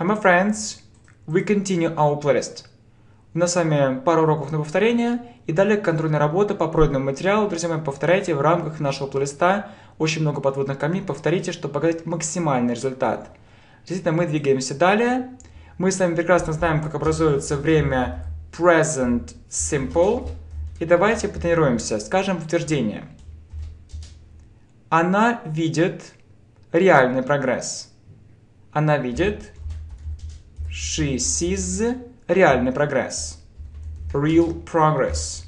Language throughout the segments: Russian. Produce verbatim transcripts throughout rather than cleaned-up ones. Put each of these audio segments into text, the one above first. Hi my friends, we continue our playlist. У нас с вами пару уроков на повторение и далее контрольная работа по пройденному материалу. Друзья мои, повторяйте в рамках нашего плейлиста. Очень много подводных камней. Повторите, чтобы показать максимальный результат. Действительно, мы двигаемся далее. Мы с вами прекрасно знаем, как образуется время present simple. И давайте потренируемся. Скажем утверждение. Она видит реальный прогресс. Она видит... She sees реальный прогресс. Real progress.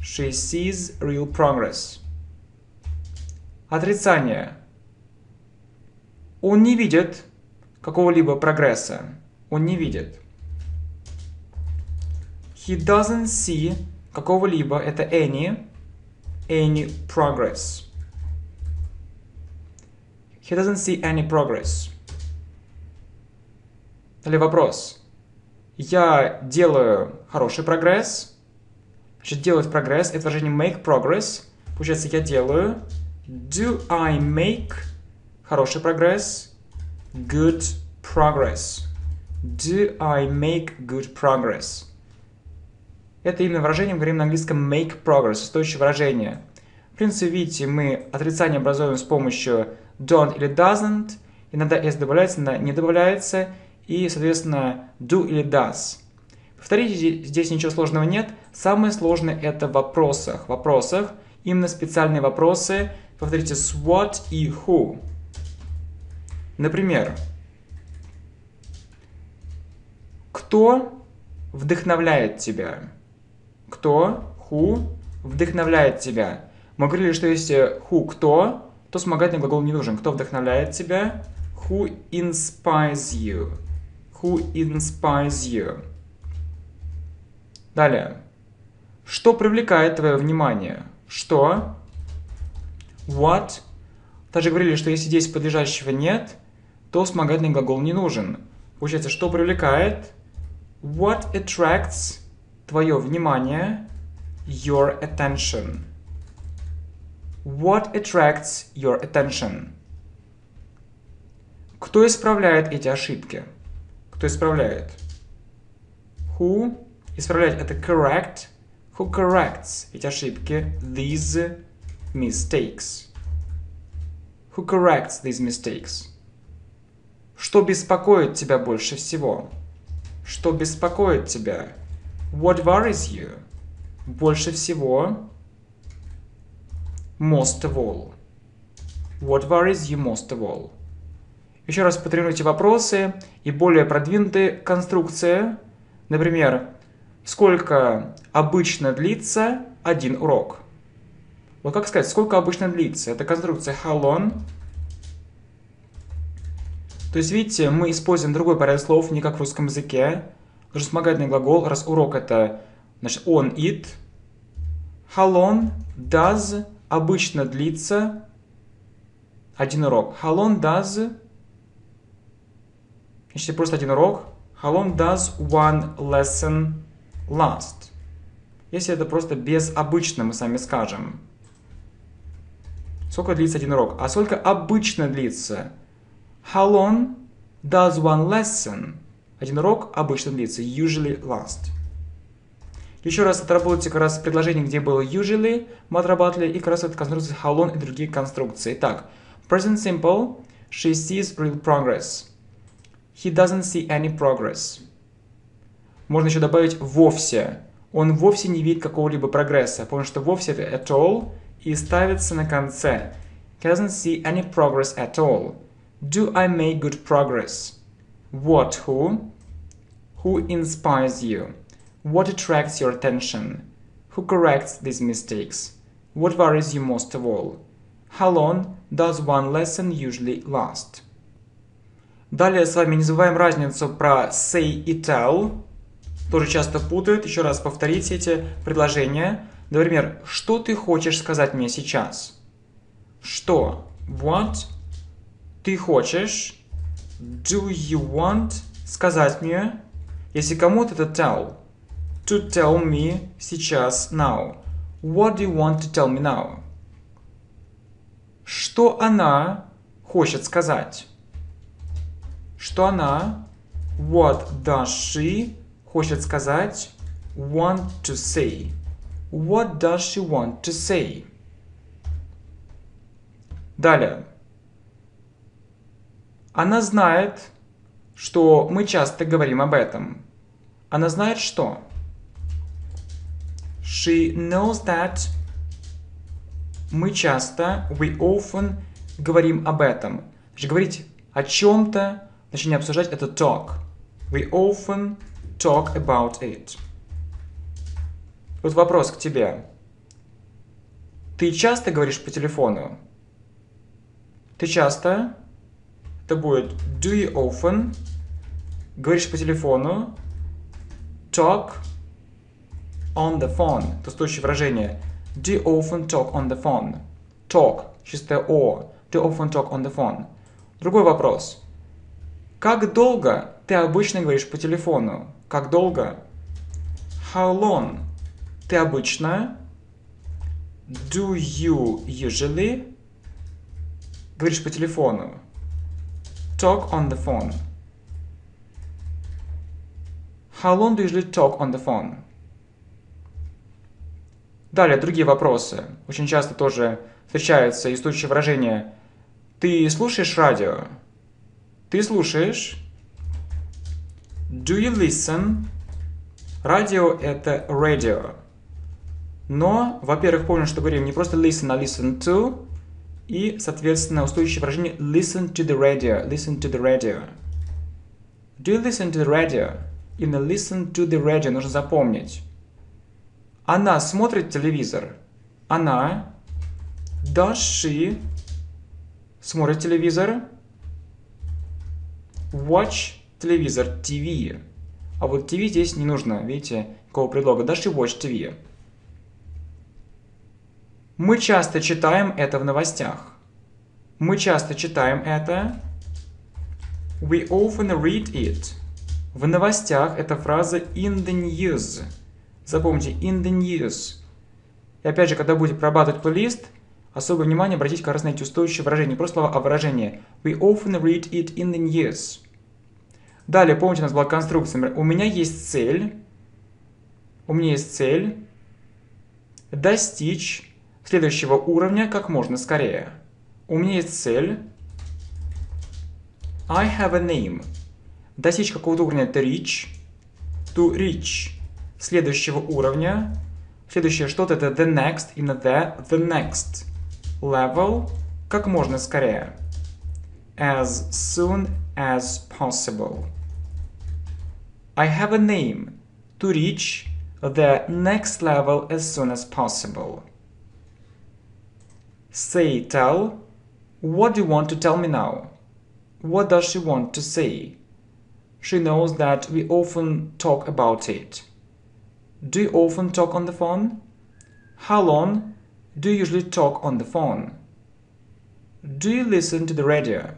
She sees real progress. Отрицание. Он не видит какого-либо прогресса. Он не видит. He doesn't see какого-либо, это any, any progress. He doesn't see any progress. Или вопрос. Я делаю хороший прогресс. Значит, делать прогресс. Это выражение make progress. Получается, я делаю. Do I make хороший прогресс? Good progress. Do I make good progress? Это именно выражение, мы говорим на английском make progress. Устойчивое выражение. В принципе, видите, мы отрицание образуем с помощью don't или doesn't. Иногда s добавляется, иногда не добавляется. И, соответственно, do или does. Повторите, здесь ничего сложного нет. Самое сложное это в вопросах. В вопросах, именно специальные вопросы. Повторите с what и who. Например, кто вдохновляет тебя? Кто, who, вдохновляет тебя? Мы говорили, что если who, кто, то вспомогательный глагол не нужен. Кто вдохновляет тебя? Who inspires you? Who inspires you? Далее. Что привлекает твое внимание? Что? What? Также говорили, что если здесь подлежащего нет, то вспомогательный глагол не нужен. Получается, что привлекает? What attracts твое внимание? Your attention. What attracts your attention? Кто исправляет эти ошибки? Кто исправляет? Who исправляет это correct. Who corrects эти ошибки? These mistakes. Who corrects these mistakes? Что беспокоит тебя больше всего? Что беспокоит тебя? What worries you? Больше всего. Most of all. What worries you most of all? Еще раз потренируйте вопросы и более продвинутые конструкции. Например, сколько обычно длится один урок? Вот как сказать, сколько обычно длится? Это конструкция how long. То есть, видите, мы используем другой порядок слов, не как в русском языке. Потому что вспомогательный глагол, раз урок это, значит, on it. How long does обычно длится один урок? How long does... Значит, просто один урок. How long does one lesson last? Если это просто без обычно, мы с вами скажем. Сколько длится один урок? А сколько обычно длится? How long does one lesson? Один урок обычно длится. Usually last. Еще раз отработайте как раз предложение, где было usually. Мы отрабатывали и как раз это конструкция how long и другие конструкции. Итак, present simple. She sees real progress. He doesn't see any progress. Можно еще добавить вовсе. Он вовсе не видит какого-либо прогресса. Потому что вовсе это at all и ставится на конце. He doesn't see any progress at all. Do I make good progress? What who? Who inspires you? What attracts your attention? Who corrects these mistakes? What worries you most of all? How long does one lesson usually last? Далее с вами не забываем разницу про say и tell. Тоже часто путают. Еще раз повторите эти предложения. Например, что ты хочешь сказать мне сейчас? Что? What? Ты хочешь? Do you want? Сказать мне? Если кому-то это tell. To tell me сейчас, now. What do you want to tell me now? Что она хочет сказать? Что она What does she хочет сказать? Want to say. What does she want to say? Далее. Она знает, что мы часто говорим об этом. Она знает что? She knows that. Мы часто, we often, говорим об этом. Значит, говорить о чем-то, значит, не обсуждать, это talk. We often talk about it. Тут вопрос к тебе. Ты часто говоришь по телефону? Ты часто, это будет do you often, говоришь по телефону, talk on the phone. Это следующее выражение. Do you often talk on the phone? Talk, чистое о. Do you often talk on the phone? Другой вопрос. Как долго ты обычно говоришь по телефону? Как долго? How long? Ты обычно, do you usually, говоришь по телефону, talk on the phone. How long do you usually talk on the phone? Далее, другие вопросы. Очень часто тоже встречаются исторические выражения. Ты слушаешь радио? Ты слушаешь? Do you listen? Радио – это radio. Но, во-первых, помню, что говорим не просто listen, а listen to. И, соответственно, устойчивое выражение listen to the radio. Listen to the radio. Do you listen to the radio? Именно listen to the radio нужно запомнить. Она смотрит телевизор. Она. Does she смотрит телевизор? Watch телевизор. ти ви. А вот ти ви здесь не нужно. Видите, какого предлога. Does she watch ти ви? Мы часто читаем это в новостях. Мы часто читаем это. We often read it. В новостях эта фраза in the news. Запомните, in the news. И опять же, когда будете прорабатывать плейлист, особое внимание обратите как раз на эти устойчивые выражения. Не просто слова, а выражения. We often read it in the news. Далее, помните, у нас была конструкция. Например, у меня есть цель. У меня есть цель. Достичь следующего уровня как можно скорее. У меня есть цель. I have a name. Достичь какого-то уровня это reach. To reach. Следующего уровня. Следующее что-то это the next. Именно the, the next level. Как можно скорее. As soon as possible. I have a name. To reach the next level as soon as possible. Say, tell. What do you want to tell me now? What does she want to say? She knows that we often talk about it. Do you often talk on the phone? How long do you usually talk on the phone? Do you listen to the radio?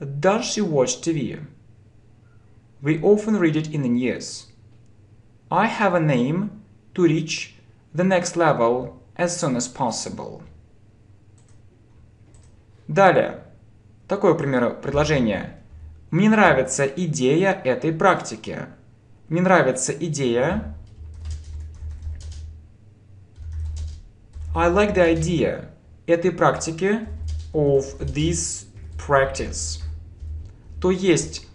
Does she watch ти ви? We often read it in the news. I have a name to reach the next level. As soon as possible. Далее. Такое, к примеру, предложение. Мне нравится идея этой практики. Мне нравится идея. I like the idea этой практики of this practice. То есть,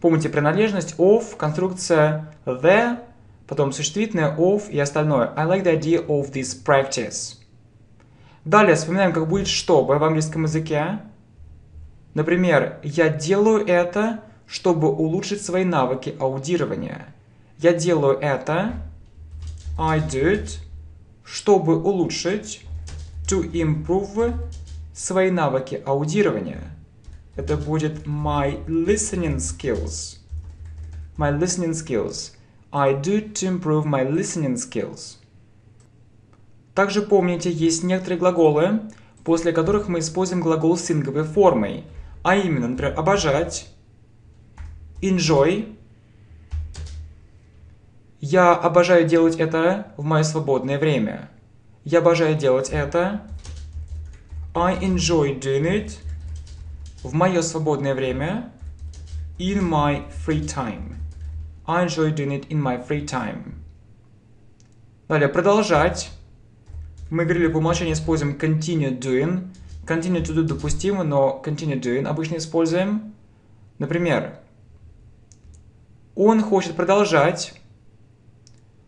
помните принадлежность of, конструкция the, потом существительное, of и остальное. I like the idea of this practice. Далее вспоминаем, как будет чтобы в английском языке. Например, я делаю это, чтобы улучшить свои навыки аудирования. Я делаю это, I do it, чтобы улучшить, to improve, свои навыки аудирования. Это будет my listening skills. My listening skills. I do it to improve my listening skills. Также помните, есть некоторые глаголы, после которых мы используем глагол с инговой формой, а именно, например, обожать, enjoy. Я обожаю делать это в мое свободное время. Я обожаю делать это. I enjoy doing it в мое свободное время. in my free time. I enjoy doing it in my free time. Далее, продолжать. Мы говорили, по умолчанию используем continue doing. Continue to do допустимо, но continue doing обычно используем. Например, он хочет продолжать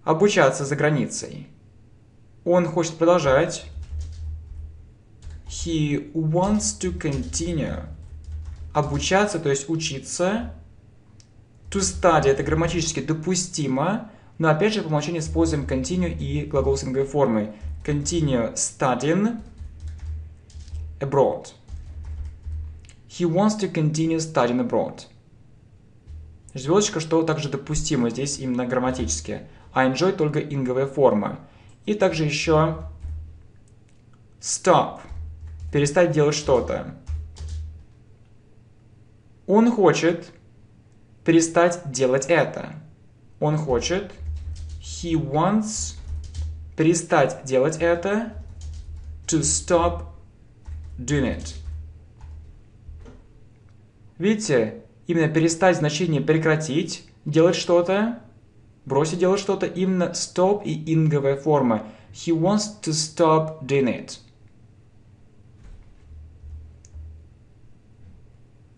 обучаться за границей. Он хочет продолжать. He wants to continue. Обучаться, то есть учиться. To study — это грамматически допустимо, но опять же по умолчанию используем continue и глагол с инговой формой. Continue studying abroad. He wants to continue studying abroad. Звездочка, что также допустимо здесь именно грамматически. А enjoy только инговая форма. И также еще stop. Перестать делать что-то. Он хочет перестать делать это. Он хочет. He wants. Перестать делать это. To stop doing it. Видите, именно перестать значение прекратить, делать что-то, бросить делать что-то, именно stop и инговая форма. He wants to stop doing it.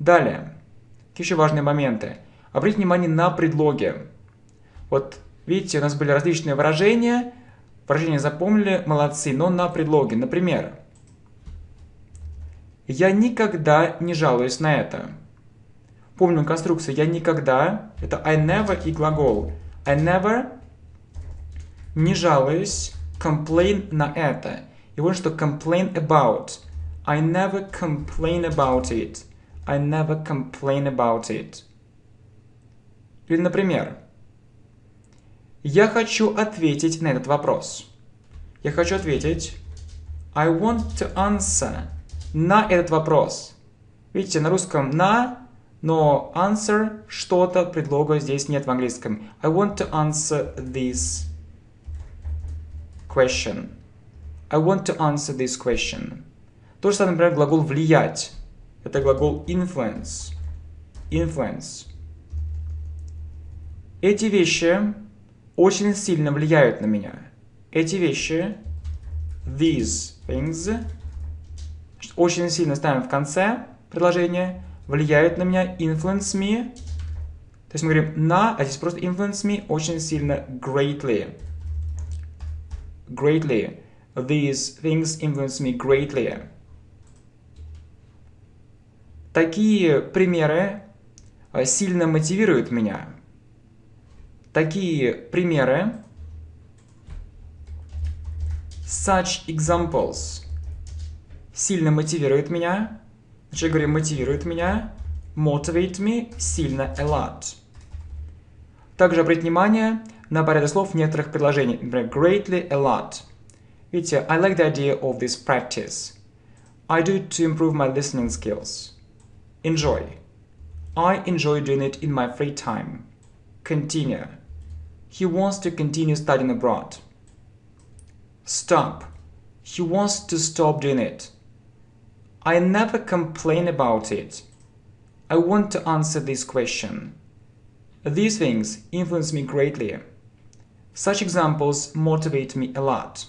Далее, какие еще важные моменты. Обратите внимание на предлоги. Вот видите, у нас были различные выражения. Выражения запомнили, молодцы, но на предлоги. Например, я никогда не жалуюсь на это. Помним конструкцию «я никогда». Это I never и глагол. I never, не жалуюсь, complain на это. И вот что complain about. I never complain about it. I never complain about it. Или, например, я хочу ответить на этот вопрос. Я хочу ответить. I want to answer. На этот вопрос. Видите, на русском на, но answer что-то, предлога здесь нет в английском. I want to answer this question. I want to answer this question. То же самое, например, глагол влиять. Это глагол influence. Influence. Эти вещи очень сильно влияют на меня. Эти вещи, these things, очень сильно ставим в конце предложения, влияют на меня, influence me. То есть мы говорим на, а здесь просто influence me, очень сильно, greatly. Greatly. These things influence me greatly. Такие примеры сильно мотивируют меня. Такие примеры. Such examples. Сильно мотивирует меня. Значит, говорим, мотивирует меня. Motivate me. Сильно a lot. Также обратите внимание на порядок слов в некоторых предложениях. Например, greatly, a lot. Видите, I like the idea of this practice. I do it to improve my listening skills. Enjoy. I enjoy doing it in my free time. Continue. He wants to continue studying abroad. Stop. He wants to stop doing it. I never complain about it. I want to answer this question. These things influence me greatly. Such examples motivate me a lot.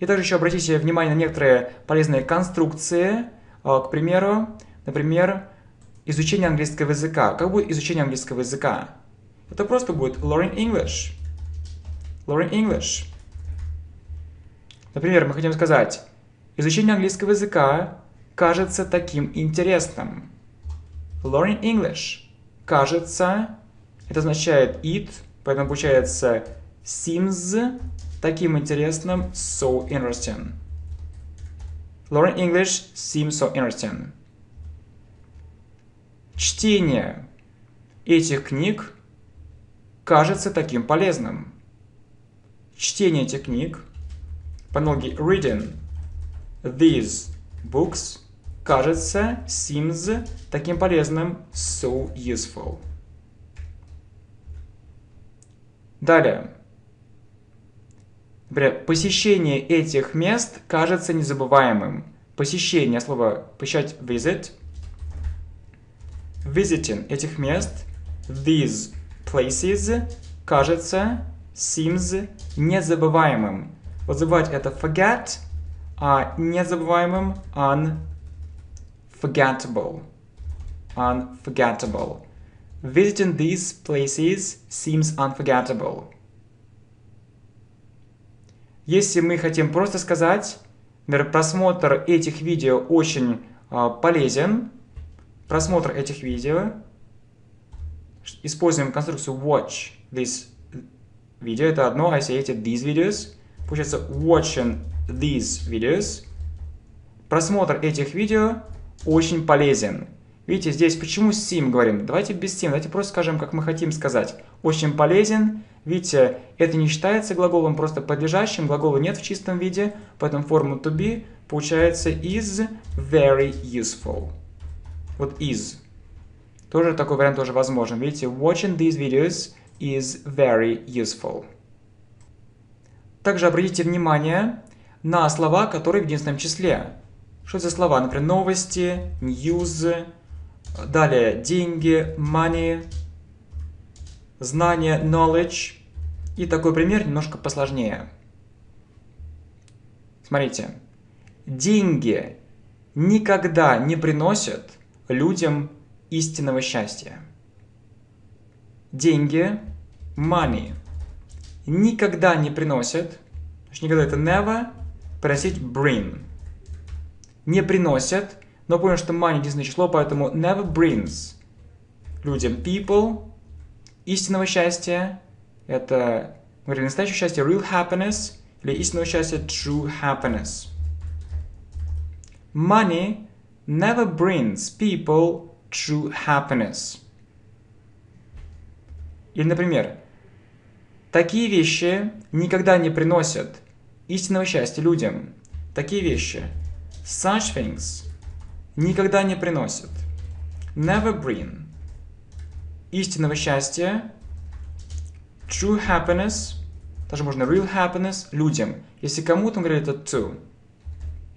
И также еще обратите внимание на некоторые полезные конструкции. К примеру, например, изучение английского языка. Как будет изучение английского языка? Это просто будет learning English. Learning English. Например, мы хотим сказать, изучение английского языка кажется таким интересным. Learning English. Кажется, это означает it, поэтому получается seems таким интересным, so interesting. Learning English seems so interesting. Чтение этих книг кажется таким полезным. Чтение этих книг, по аналогии reading these books, кажется, seems, таким полезным, so useful. Далее. Например, посещение этих мест кажется незабываемым. Посещение, слово посещать, visit. visiting этих мест, these places, кажется, seems незабываемым. Вот забывать это forget, а незабываемым unforgettable. Unforgettable. Visiting these places seems unforgettable. Если мы хотим просто сказать, например, просмотр этих видео очень а, полезен, просмотр этих видео, используем конструкцию watch this video, это одно, а если эти these videos, получается watching these videos, просмотр этих видео очень полезен. Видите, здесь почему seem говорим? Давайте без seem, давайте просто скажем, как мы хотим сказать. Очень полезен. Видите, это не считается глаголом, просто подлежащим. Глагола нет в чистом виде, поэтому форма to be получается is very useful. Вот is. Тоже такой вариант тоже возможен. Видите, watching these videos is very useful. Также обратите внимание на слова, которые в единственном числе. Что это за слова? Например, новости, news. Далее деньги, money, знания, knowledge. И такой пример немножко посложнее. Смотрите. Деньги никогда не приносят людям истинного счастья. Деньги, money, никогда не приносят, значит, никогда это never, приносить bring. Не приносят. Но помню, что money единственное число, поэтому never brings людям people, истинного счастья, это, мы говорим, настоящее счастье, real happiness, или истинного счастья, true happiness. Money never brings people true happiness. Или, например, такие вещи никогда не приносят истинного счастья людям. Такие вещи, such things, никогда не приносит. Never bring. Истинного счастья. True happiness. Даже можно real happiness людям. Если кому-то, он говорит это to.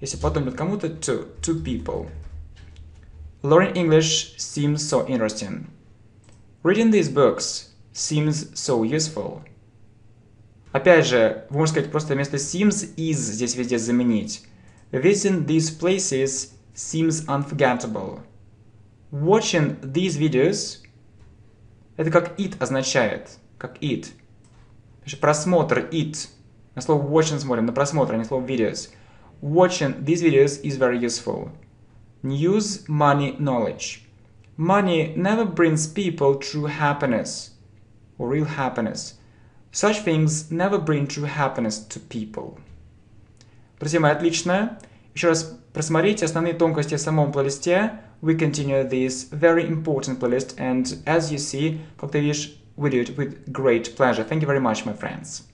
Если потом говорит кому-то to. To people. Learning English seems so interesting. Reading these books seems so useful. Опять же, можно сказать просто вместо seems is здесь везде заменить. Visiting these places seems unforgettable. Watching these videos, это как it означает, как it. Значит, просмотр it. На слово watching смотрим, на просмотр, а не слово videos. Watching these videos is very useful. News, money, knowledge. Money never brings people true happiness or real happiness. Such things never bring true happiness to people. Друзья мои, отлично. Еще раз просмотрите основные тонкости в самом плейлисте. We continue this very important playlist, and as you see, как ты видишь, we do it with great pleasure. Thank you very much, my friends.